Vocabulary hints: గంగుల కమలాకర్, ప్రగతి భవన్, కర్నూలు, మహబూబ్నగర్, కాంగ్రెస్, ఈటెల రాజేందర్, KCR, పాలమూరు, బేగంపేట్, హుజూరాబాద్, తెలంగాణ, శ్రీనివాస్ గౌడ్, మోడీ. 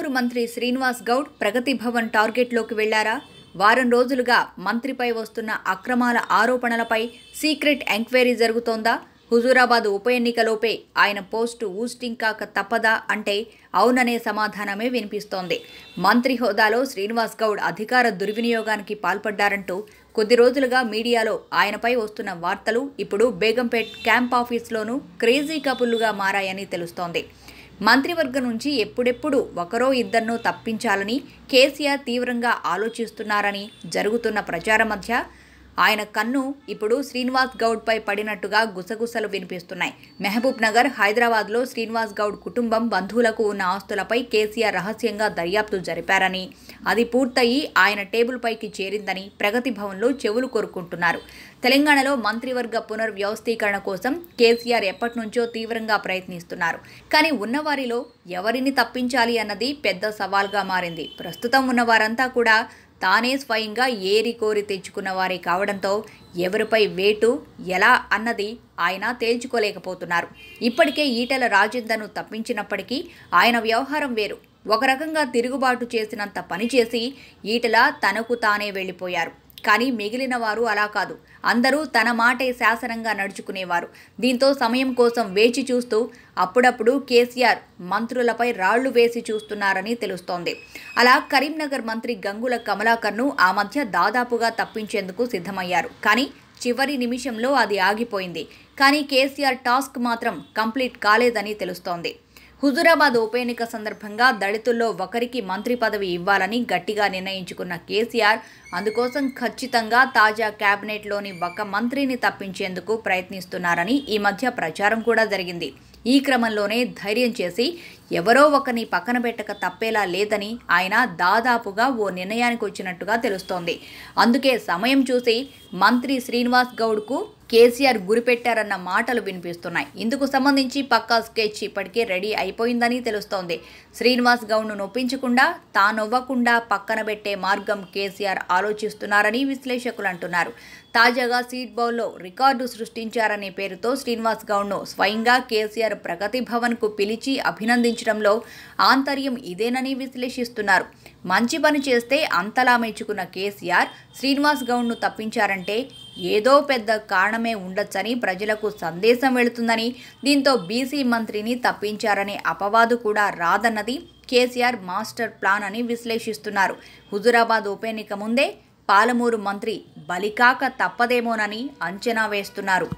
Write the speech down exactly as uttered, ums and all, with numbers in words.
కర్నూలు మంత్రి శ్రీనివాస్ గౌడ్ ప్రగతి భవన్ టార్గెట్లోకి వెళ్లారా? వారం రోజులుగా మంత్రిపై వస్తున్న అక్రమాల ఆరోపణలపై సీక్రెట్ ఎంక్వైరీ జరుగుతోందా? హుజూరాబాద్ ఉప ఎన్నికలోపే ఆయన పోస్టు ఊస్టింగ్ కాక తప్పదా అంటే అవుననే సమాధానమే వినిపిస్తోంది. మంత్రి హోదాలో శ్రీనివాస్ గౌడ్ అధికార దుర్వినియోగానికి పాల్పడ్డారంటూ కొద్ది రోజులుగా మీడియాలో ఆయనపై వస్తున్న వార్తలు ఇప్పుడు బేగంపేట్ క్యాంప్ ఆఫీస్లోనూ క్రేజీ కబుర్లుగా మారాయని తెలుస్తోంది. మంత్రివర్గం నుంచి ఎప్పుడెప్పుడు ఒకరో ఇద్దరినో తప్పించాలని కేసీఆర్ తీవ్రంగా ఆలోచిస్తున్నారని జరుగుతున్న ప్రచారం మధ్య ఆయన కన్ను ఇప్పుడు శ్రీనివాస్ గౌడ్పై పడినట్టుగా గుసగుసలు వినిపిస్తున్నాయి. మహబూబ్నగర్, హైదరాబాద్లో శ్రీనివాస్ గౌడ్ కుటుంబం, బంధువులకు ఉన్న ఆస్తులపై కేసీఆర్ రహస్యంగా దర్యాప్తు జరిపారని, అది పూర్తయి ఆయన టేబుల్పైకి చేరిందని ప్రగతి భవన్లో చెవులు కొరుక్కుంటున్నారు. తెలంగాణలో మంత్రివర్గ పునర్వ్యవస్థీకరణ కోసం కేసీఆర్ ఎప్పటి నుంచో తీవ్రంగా ప్రయత్నిస్తున్నారు. కానీ ఉన్నవారిలో ఎవరిని తప్పించాలి అన్నది పెద్ద సవాల్గా మారింది. ప్రస్తుతం ఉన్నవారంతా కూడా తానే స్వయంగా ఏరి కోరి తెచ్చుకున్న వారే కావడంతో ఎవరిపై వేటు ఎలా అన్నది ఆయన తేల్చుకోలేకపోతున్నారు. ఇప్పటికే ఈటెల రాజేందర్ను తప్పించినప్పటికీ ఆయన వ్యవహారం వేరు. ఒక రకంగా తిరుగుబాటు చేసినంత పనిచేసి ఈటెల తనకు తానే వెళ్ళిపోయారు. కానీ మిగిలిన వారు అలా కాదు. అందరూ తన మాటే శాసనంగా నడుచుకునేవారు. దీంతో సమయం కోసం వేచి చూస్తూ అప్పుడప్పుడు కేసీఆర్ మంత్రులపై రాళ్లు వేసి చూస్తున్నారని తెలుస్తోంది. అలా కరీంనగర్ మంత్రి గంగుల కమలాకర్ను ఆ మధ్య దాదాపుగా తప్పించేందుకు సిద్ధమయ్యారు. కానీ చివరి నిమిషంలో అది ఆగిపోయింది. కానీ కేసీఆర్ టాస్క్ మాత్రం కంప్లీట్ కాలేదని తెలుస్తోంది. హుజూరాబాద్ ఉప ఎన్నిక సందర్భంగా దళితుల్లో ఒకరికి మంత్రి పదవి ఇవ్వాలని గట్టిగా నిర్ణయించుకున్న కేసీఆర్ అందుకోసం ఖచ్చితంగా తాజా కేబినెట్లోని ఒక మంత్రిని తప్పించేందుకు ప్రయత్నిస్తున్నారని ఈ మధ్య ప్రచారం కూడా జరిగింది. ఈ క్రమంలోనే ధైర్యం చేసి ఎవరో ఒకరిని పక్కన పెట్టక తప్పేలా లేదని ఆయన దాదాపుగా ఓ నిర్ణయానికి వచ్చినట్టుగా తెలుస్తోంది. అందుకే సమయం చూసి మంత్రి శ్రీనివాస్ గౌడ్కు కేసీఆర్ గురిపెట్టారన్న మాటలు వినిపిస్తున్నాయి. ఇందుకు సంబంధించి పక్కా స్కెచ్ ఇప్పటికే రెడీ అయిపోయిందని తెలుస్తోంది. శ్రీనివాస్ గౌడ్ను నొప్పించకుండా, తానొవ్వకుండా పక్కన పెట్టే మార్గం కేసీఆర్ ఆలోచిస్తున్నారని విశ్లేషకులు అంటున్నారు. తాజాగా సీడ్ బౌల్లో రికార్డు సృష్టించారనే పేరుతో శ్రీనివాస్ గౌడ్ను స్వయంగా కేసీఆర్ ప్రగతి భవన్కు పిలిచి అభినందించడంలో ఆంతర్యం ఇదేనని విశ్లేషిస్తున్నారు. మంచి పని చేస్తే అంతలా మెచ్చుకున్న కేసీఆర్ శ్రీనివాస్ గౌడ్ను తప్పించారంటే ఏదో పెద్ద కారణమే ఉండొచ్చని ప్రజలకు సందేశం వెళుతుందని, దీంతో బీసీ మంత్రిని తప్పించారనే అపవాదు కూడా రాదన్నది కేసీఆర్ మాస్టర్ ప్లాన్ అని విశ్లేషిస్తున్నారు. హుజూరాబాద్ ఉప ఎన్నిక ముందే పాలమూరు మంత్రి బలికాక తప్పదేమోనని అంచనా వేస్తున్నారు.